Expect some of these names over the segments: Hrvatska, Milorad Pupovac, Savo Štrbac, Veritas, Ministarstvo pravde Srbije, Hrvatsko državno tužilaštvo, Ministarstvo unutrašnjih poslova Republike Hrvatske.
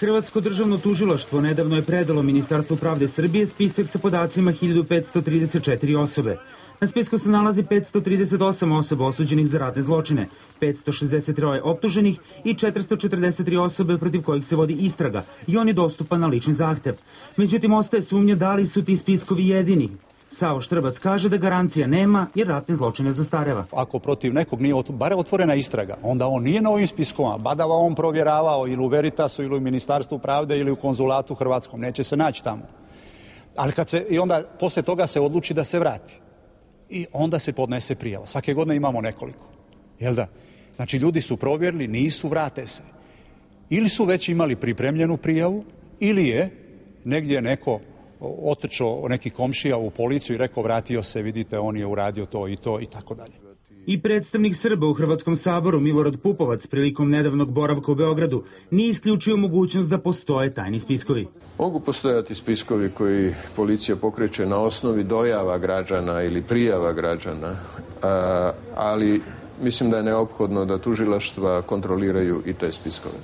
Hrvatsko državno tužilaštvo nedavno je predalo Ministarstvu pravde Srbije spisak sa podacima 1534 osobe. Na spisku se nalazi 538 osoba osuđenih za ratne zločine, 563 optuženih i 443 osobe protiv kojih se vodi istraga i on je dostupan na lični zahtev. Međutim, ostaje sumnja da li su ti spiskovi jedini. Savo Štrbac kaže da garancija nema jer ratne zločine zastareva. Ako protiv nekog nije barem otvorena istraga, onda on nije na ovim spiskoma, badava on provjeravao ili u Veritasu ili u Ministarstvu pravde ili u konzulatu hrvatskom, neće se naći tamo. Ali kad se, i onda posle toga se odluči da se vrati. I onda se podnese prijava. Svake godine imamo nekoliko. Jel da? Znači ljudi su provjerili, nisu, vrate se. Ili su već imali pripremljenu prijavu, ili je negdje neko otrčao, neki komšija u policiju i rekao vratio se, vidite, on je uradio to i to i tako dalje. I predstavnik Srba u Hrvatskom saboru Milorad Pupovac prilikom nedavnog boravka u Beogradu nije isključio mogućnost da postoje tajni spiskovi. Mogu postojati spiskovi koji policija pokreće na osnovi dojava građana ili prijava građana, ali mislim da je neophodno da tužilaštva kontroliraju i te spiskove.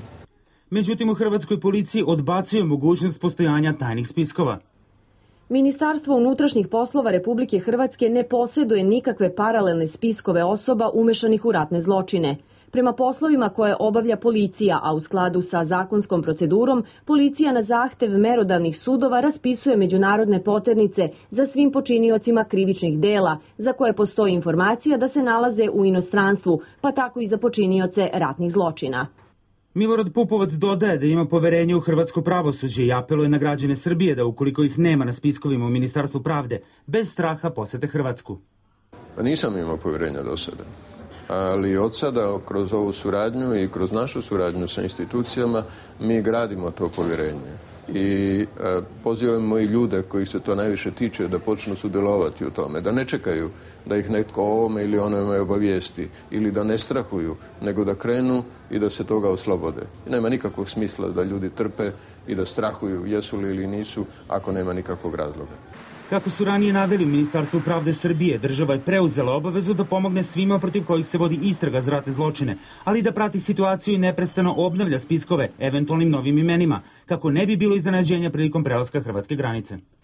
Međutim, u hrvatskoj policiji odbacuje mogućnost postojanja tajnih spiskova. Ministarstvo unutrašnjih poslova Republike Hrvatske ne posjeduje nikakve paralelne spiskove osoba umešanih u ratne zločine. Prema poslovima koje obavlja policija, a u skladu sa zakonskom procedurom, policija na zahtev merodavnih sudova raspisuje međunarodne poternice za svim počiniocima krivičnih dela, za koje postoji informacija da se nalaze u inostranstvu, pa tako i za počinioce ratnih zločina. Milorad Pupovac dodaje da ima poverenje u hrvatsko pravosuđe i apeluje na građane Srbije da ukoliko ih nema na spiskovima u Ministarstvu pravde, bez straha posete Hrvatsku. Nisam imao poverenja do sada, ali od sada kroz ovu suradnju i kroz našu suradnju sa institucijama mi gradimo to poverenje i pozivamo i ljude koji se to najviše tiče da počnu sudjelovati u tome, da ne čekaju da ih netko o ovome ili onome obavijesti ili da ne strahuju, nego da krenu i da se toga oslobode. Nema nikakvog smisla da ljudi trpe i da strahuju jesu li ili nisu ako nema nikakvog razloga. Kako su ranije naveli u Ministarstvu pravde Srbije, država je preuzela obavezu da pomogne svima protiv kojih se vodi istraga za ratne zločine, ali i da prati situaciju i neprestano obnavlja spiskove eventualnim novim imenima, kako ne bi bilo iznenađenja prilikom prelaska hrvatske granice.